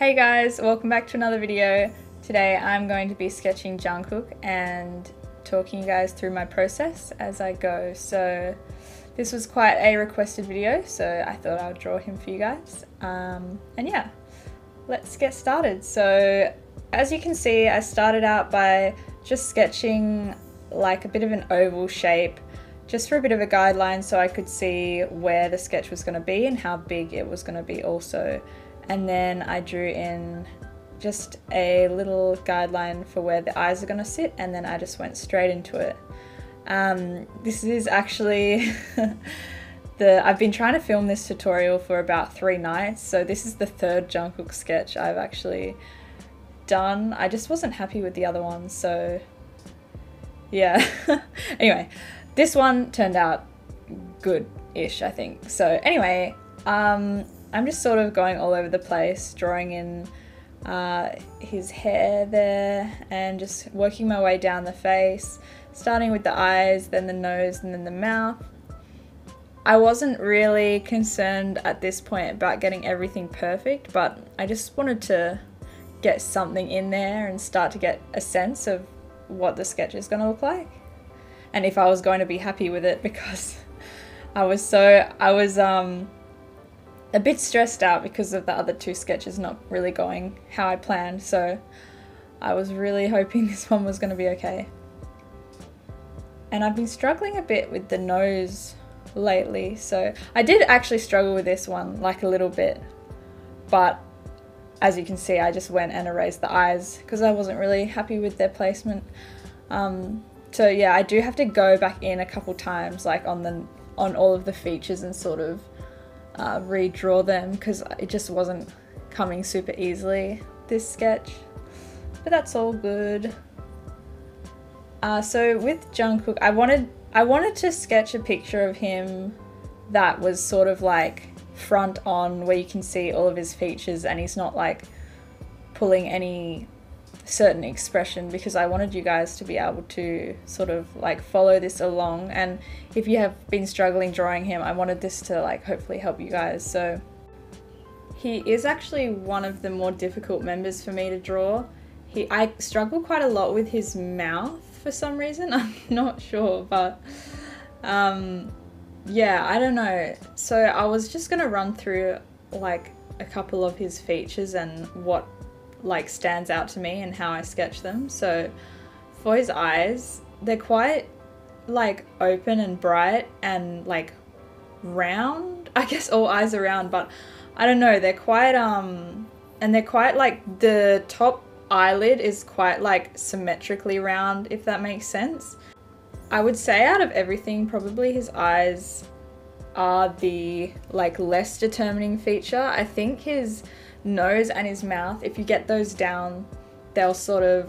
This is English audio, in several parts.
Hey guys, welcome back to another video. Today I'm going to be sketching Jungkook and talking you guys through my process as I go. So this was quite a requested video, so I thought I would draw him for you guys. And yeah, let's get started. So as you can see, I started out by just sketching like a bit of an oval shape, just for a bit of a guideline so I could see where the sketch was going to be and how big it was going to be also. And then I drew in just a little guideline for where the eyes are going to sit, and then I just went straight into it. This is actually I've been trying to film this tutorial for about 3 nights, so this is the 3rd Jungkook sketch I've actually done. I just wasn't happy with the other one, so yeah. Anyway, this one turned out good-ish, I think. So anyway, I'm just sort of going all over the place, drawing in his hair there and just working my way down the face, starting with the eyes, then the nose, and then the mouth. I wasn't really concerned at this point about getting everything perfect, but I just wanted to get something in there and start to get a sense of what the sketch is going to look like and if I was going to be happy with it, because I was a bit stressed out because of the other 2 sketches not really going how I planned, so I was really hoping this one was going to be okay. And I've been struggling a bit with the nose lately, so I did actually struggle with this one like a little bit, but as you can see I just went and erased the eyes because I wasn't really happy with their placement. So yeah, I do have to go back in a couple times like on all of the features and sort of redraw them because it just wasn't coming super easily, this sketch, but that's all good. So with Jungkook, I wanted to sketch a picture of him that was sort of like front on, where you can see all of his features and he's not like pulling any certain expression, because I wanted you guys to be able to sort of like follow this along, and if you have been struggling drawing him, I wanted this to like hopefully help you guys. So he is actually one of the more difficult members for me to draw. I struggle quite a lot with his mouth for some reason, I'm not sure, but yeah, I don't know. So I was just gonna run through like a couple of his features and what like stands out to me and how I sketch them. So for his eyes, they're quite like open and bright and like round. I guess all eyes are round, but I don't know, they're quite and they're quite like, the top eyelid is quite like symmetrically round, if that makes sense. I would say out of everything, probably his eyes are the like less determining feature. I think his nose and his mouth, if you get those down, they'll sort of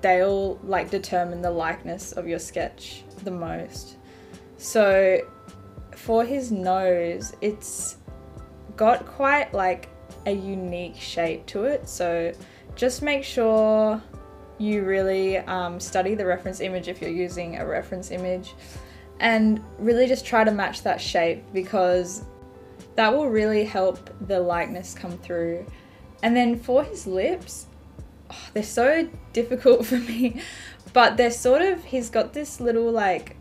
they'll like determine the likeness of your sketch the most. So for his nose, it's got quite like a unique shape to it, so just make sure you really study the reference image if you're using a reference image, and really just try to match that shape, because that will really help the likeness come through. And then for his lips, oh, they're so difficult for me, but they're sort of, he's got this little like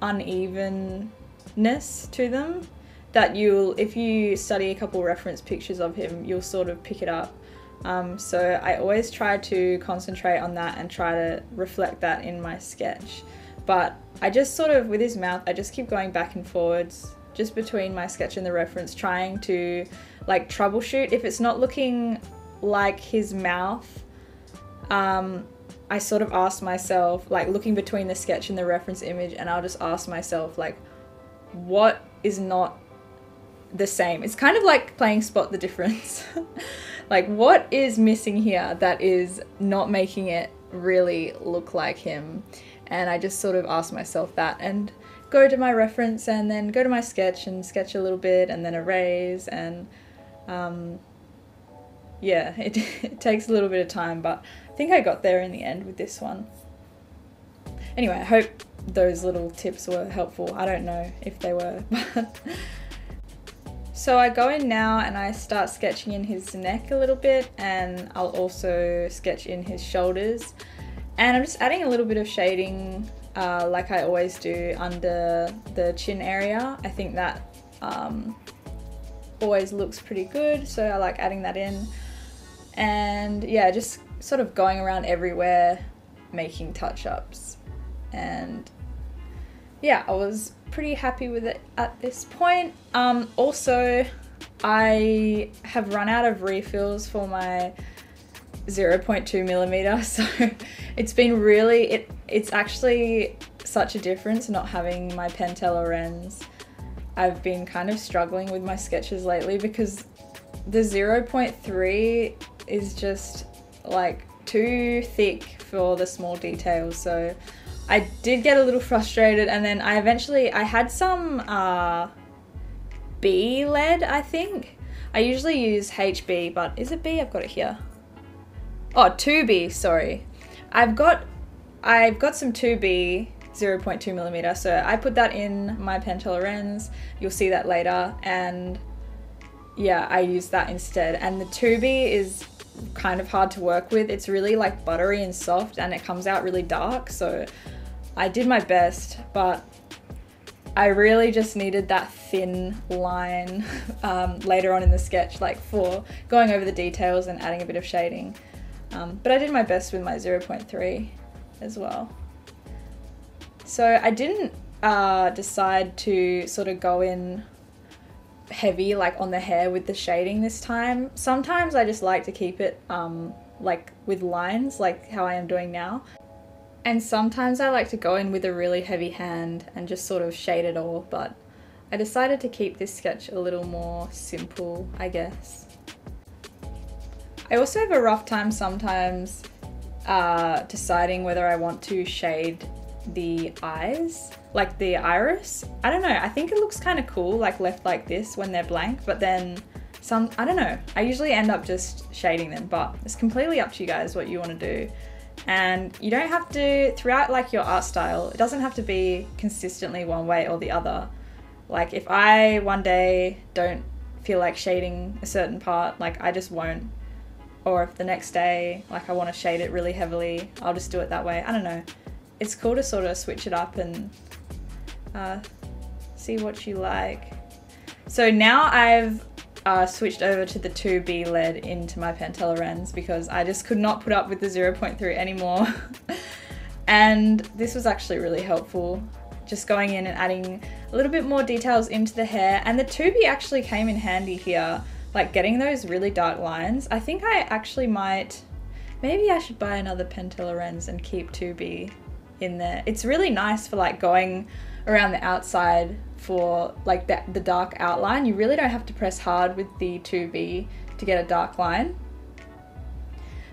unevenness to them that you'll, if you study a couple reference pictures of him, you'll sort of pick it up. So I always try to concentrate on that and try to reflect that in my sketch. But I just sort of, with his mouth, I just keep going back and forwards just between my sketch and the reference, trying to like troubleshoot. If it's not looking like his mouth, I sort of ask myself, like looking between the sketch and the reference image, and I'll just ask myself like, what is not the same? It's kind of like playing spot the difference. Like, what is missing here that is not making it really look like him? And I just sort of ask myself that and go to my reference and then go to my sketch and sketch a little bit and then erase, and yeah, it takes a little bit of time, but I think I got there in the end with this one. Anyway, I hope those little tips were helpful. I don't know if they were, but So I go in now and I start sketching in his neck a little bit, and I'll also sketch in his shoulders. And I'm just adding a little bit of shading like I always do under the chin area. I think that always looks pretty good, so I like adding that in. And yeah, just sort of going around everywhere making touch-ups. And yeah, I was pretty happy with it at this point. Also, I have run out of refills for my 0.2mm, so it's been really, it's actually such a difference not having my Pentel Orenz. I've been kind of struggling with my sketches lately because the 0.3 is just like too thick for the small details, so I did get a little frustrated. And then I had some B lead, I think. I usually use HB, but is it B? I've got it here. Oh, 2B, sorry. I've got some 2B 0.2mm, so I put that in my Pentel Orenz. You'll see that later, and yeah, I use that instead. And the 2B is kind of hard to work with. It's really like buttery and soft, and it comes out really dark, so I did my best, but I really just needed that thin line later on in the sketch, like for going over the details and adding a bit of shading. But I did my best with my 0.3 as well. So I didn't decide to sort of go in heavy like on the hair with the shading this time. Sometimes I just like to keep it like with lines, like how I am doing now. And sometimes I like to go in with a really heavy hand and just sort of shade it all, but I decided to keep this sketch a little more simple, I guess. I also have a rough time sometimes deciding whether I want to shade the eyes, like the iris. I don't know, I think it looks kind of cool like left like this when they're blank, but then some, I don't know, I usually end up just shading them, but it's completely up to you guys what you want to do. And you don't have to, throughout like your art style, it doesn't have to be consistently one way or the other. Like if I one day don't feel like shading a certain part, like I just won't. Or if the next day, like I want to shade it really heavily, I'll just do it that way. I don't know. It's cool to sort of switch it up and see what you like. So now I've switched over to the 2B lead into my Pentel Orenz because I just could not put up with the 0.3 anymore. And this was actually really helpful. Just going in and adding a little bit more details into the hair. And the 2B actually came in handy here, like getting those really dark lines. I think I actually might, maybe I should buy another Pentel Orenz and keep 2B in there. It's really nice for like going around the outside for like the dark outline. You really don't have to press hard with the 2B to get a dark line.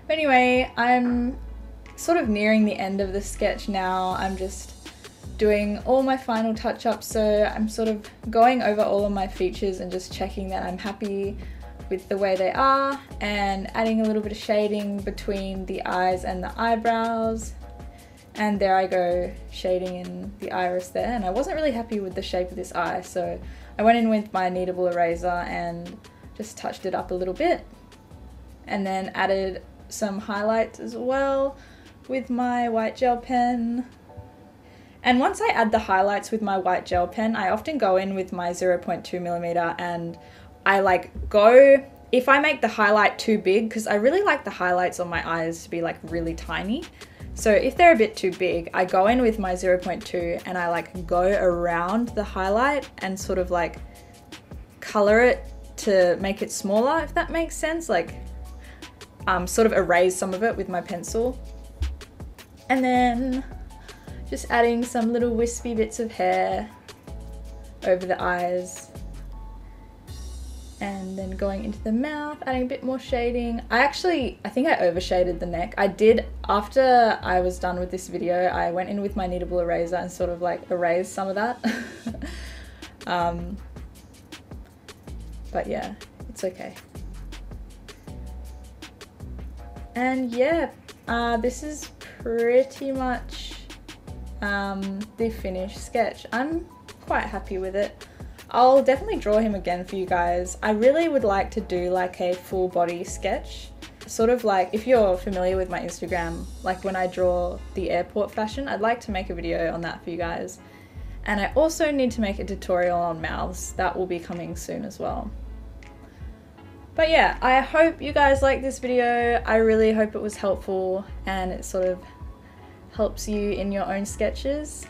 But anyway, I'm sort of nearing the end of the sketch now. I'm just doing all my final touch-ups, so I'm sort of going over all of my features and just checking that I'm happy with the way they are, and adding a little bit of shading between the eyes and the eyebrows. And there I go, shading in the iris there, and I wasn't really happy with the shape of this eye, so I went in with my kneadable eraser and just touched it up a little bit, and then added some highlights as well with my white gel pen. And once I add the highlights with my white gel pen, I often go in with my 0.2mm and I like go, if I make the highlight too big, because I really like the highlights on my eyes to be like really tiny. So if they're a bit too big, I go in with my 0.2 and I like go around the highlight and sort of like color it to make it smaller, if that makes sense. Like sort of erase some of it with my pencil. And then just adding some little wispy bits of hair over the eyes. And then going into the mouth, adding a bit more shading. I think I overshaded the neck. I did, after I was done with this video, I went in with my kneadable eraser and sort of like erased some of that. But yeah, it's okay. And yeah, this is pretty much the finished sketch. I'm quite happy with it. I'll definitely draw him again for you guys. I really would like to do like a full body sketch. Sort of like, if you're familiar with my Instagram, like when I draw the airport fashion, I'd like to make a video on that for you guys. And I also need to make a tutorial on mouths. That will be coming soon as well. But yeah, I hope you guys liked this video. I really hope it was helpful and it sort of helps you in your own sketches.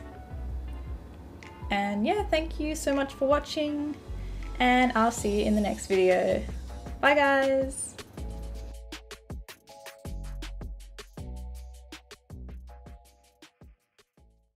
And yeah, thank you so much for watching and I'll see you in the next video. Bye guys!